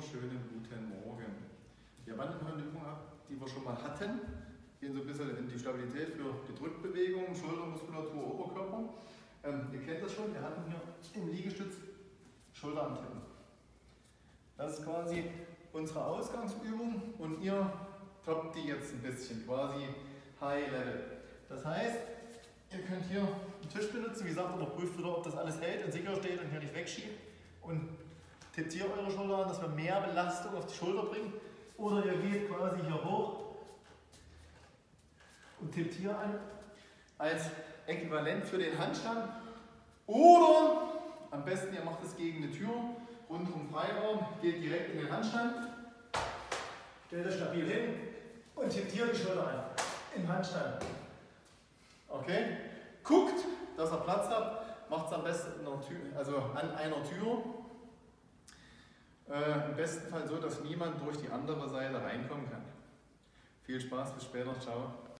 wunderschönen guten Morgen. Wir wandern heute eine Übung ab, die wir schon mal hatten. Gehen so ein bisschen in die Stabilität für die Drückbewegung, Schultermuskulatur, Oberkörper. Ihr kennt das schon, wir hatten hier im Liegestütz Schulter antippen. Das ist quasi unsere Ausgangsübung und ihr toppt die jetzt ein bisschen, quasi High Level. Das heißt, ihr könnt hier einen Tisch benutzen, wie gesagt, oder prüft wieder, ob das alles hält und sicher steht und hier nicht wegschiebt. Und tippt hier eure Schulter an, dass wir mehr Belastung auf die Schulter bringen. Oder ihr geht quasi hier hoch und tippt hier an als Äquivalent für den Handstand. Oder am besten, ihr macht es gegen eine Tür, rund um Freiraum, geht direkt in den Handstand, stellt das stabil hin und tippt hier die Schulter an im Handstand. Okay? Guckt, dass ihr Platz habt, macht es am besten an einer Tür. Im besten Fall so, dass niemand durch die andere Seite reinkommen kann. Viel Spaß, bis später, ciao.